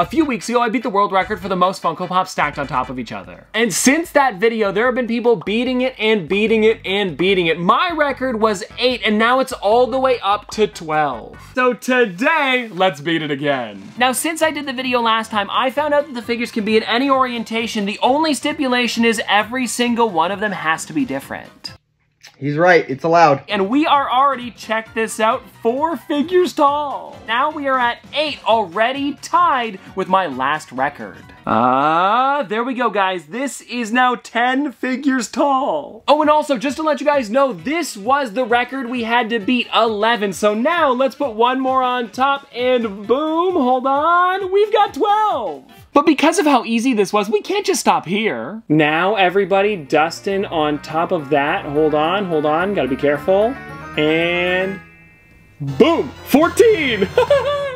A few weeks ago, I beat the world record for the most Funko Pops stacked on top of each other. And since that video, there have been people beating it and beating it and beating it. My record was 8, and now it's all the way up to 12. So today, let's beat it again. Now, since I did the video last time, I found out that the figures can be in any orientation. The only stipulation is every single one of them has to be different. He's right, it's allowed. And we are already, check this out, 4 figures tall. Now we are at 8, already tied with my last record. There we go, guys. This is now 10 figures tall. Oh, and also, just to let you guys know, this was the record we had to beat, 11. So now let's put one more on top and boom, hold on, we've got 12. But because of how easy this was, we can't just stop here. Now, everybody, Dustin on top of that. Hold on, gotta be careful. And boom, 14!